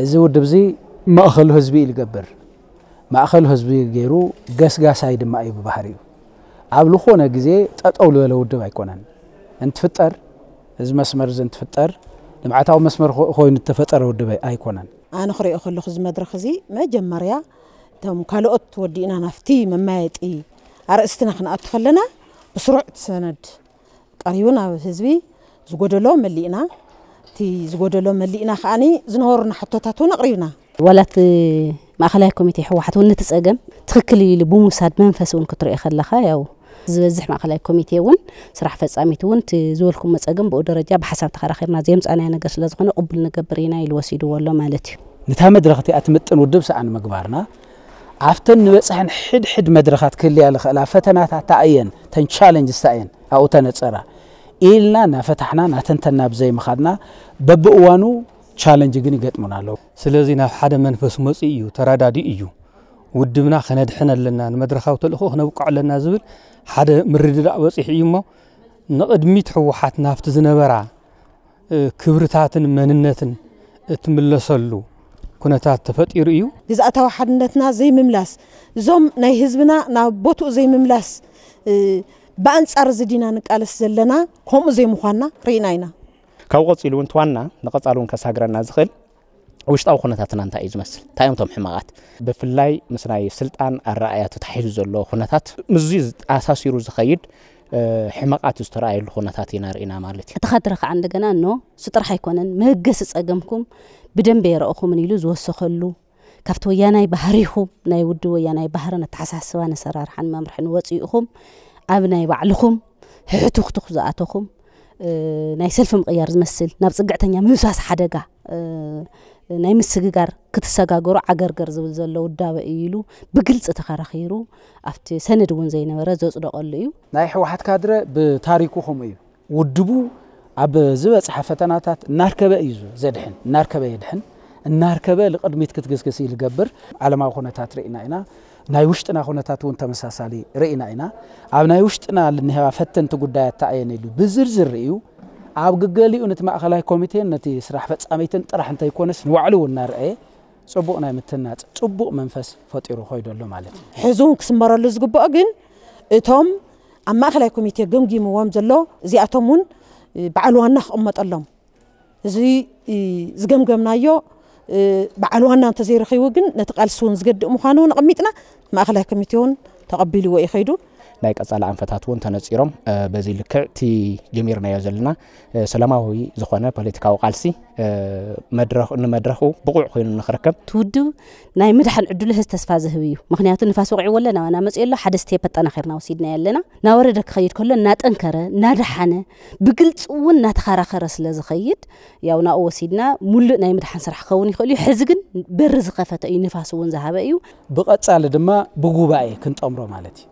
እዚ ውድብ እዚ ማእኸሉ ህዝቢ ይልገብር ማእኸሉ ህዝቢ ገይሩ ገስጋሳይ ድማ እዩ ባህሪው ኣብ ልኾነ ግዜ ጠጠው ለለ ውድብ ኣይኮነን እንትፍጠር እዚ መስመር እንትፍጠር ልምዓታው መስመር ኮይኑ ተፈጠረ ውድብ ኣይኮነን ኣነ ኽሪኦ ኸልኹ እዚ መድረኽ እዚ መጀመርያ ተም ካልኦት ወዲእና ናፍቲ መማየጢ ኣርእስትና ኽንኣት ኸለና بسرعة سند قريونا هزبي زغدلو ملينا تي زغدلو ملينا خاني زنهورنا حطوتاتونا قريونا ولات ما خلاي كوميتي حوحت ونتسقم تخكلي لبوموساد منفسون كتري خلخا ياو زبزح ما خلاي كوميتي ون سرح فصاميت ون تزولكم مصقم بو درجه بحساب تخرخيرنا زيمص انا نغر سلا زخنه قبل نغبرينا يلوسيدو والله مالتي نتا مدرختي اتمطن ودبس عن مغبارنا عفتن نبصحن حد حد مدرخات كل يا لخلا فتنات تعين تن تشالنج استعين او تنصرا إلنا نفتحنا نتنتنا بزي مخادنا ببوانو تشالنج غن يغطمنا له سلازي نا حدا منفس مصيو ترادادي ايو ودمنا خندحنا لنا المدرخاو تلخو خنوقع لنا زبل حدا مريددا وصيح يما نقدمي تحوحات نافت زنبرا كبرتاتن مننتن اتملسلو كنتات تفطير ايو اذا اتوا حدنتنا زي مملاس زوم ناي حزبنا نا بوتو زي مملاس بانصار زدينا نقالس زلنا كوم زي مخانا ريناينا كاو قصيلون تواننا نقصالون كساغرنا زخل وشطاو كنتاتنا انت ايز مسل تايمتم حماقات بفلاي مسناي سلطان الرايات تحيز زلو كنتات مزيز اساسيرو زخيد حماقات استرايل كنتات ينارينا مالتي تخدرخ عندنا نو سطر حيكونن مهجس صقمكم بدم بيرأخو من يلوز وسخلو كفتو ياناي بحريهم ناي ودو ياناي بحرنا تحسسوا نسرار حن ما مرحن وصيهم ابناي بعلهم حتو خطو زاتهم ناي سلفم قيار زمسل ناب صقعتنيا مساس حدقه ناي مسغغار كتسغاغرو عغرغر زول زلو داو يلو بغلص تخرخيرو افت سند ون زي نبره زصدقلو يو ناي حوحت كادره بتاريخهم يو ودبو اب زبصح فتناتات ناركبه يزو زدحن ناركبه يدحن ناركبه لقدميت كتغسكسي لغبر على ما خنتات رئيناينا ناي وشطنا خنتات وان تمساسالي رئيناينا اب ناي وشطنا لنهوا فتنت غدايات عينيلو بزرزر رئيو اب غغليو نت ماخلاي كوميتين نتي سرح فصاميتن طرح انت يكونس نوعلو نارئ صبوقنا متنات صبوق منفس فطيرو خويدلو مالك حزون كسمرلو زغبؤ كن اتم اما خلاي كوميتي غمغيم وام زلو زياتمون بعلوانا قمطلهم زي زغمغمنايو بعلوانا انت زي رخيو كن نتقالسون زقد مخانو نقميتنا ما اخلا كميتيون تقبلوا يخيدو ناي قصال عن فتاتون تنصيرم بزي لكتي جميرنا يزلنا سلاماوي زخونه بوليتيكاو قالسي مدرخ نمدرخو بقوع خينو نخركب تودو ناي مدحن عدل هز تسفا زهبيو مخنياتو نفاس وقعي ولنا وانا مصيلو حد ستيب طنا خيرنا وسيدنا يلنا نا وردك خيد كله نا طنكره نا دحانه بقلص ون نا تخارخره سلا زخيد ياو نا وسيدنا مول ناي مدحن سرح خون يخلي حزقن بر زقفته اي نفاس ون زهبيو بقصال دما بغوباي كنطمرو مالتي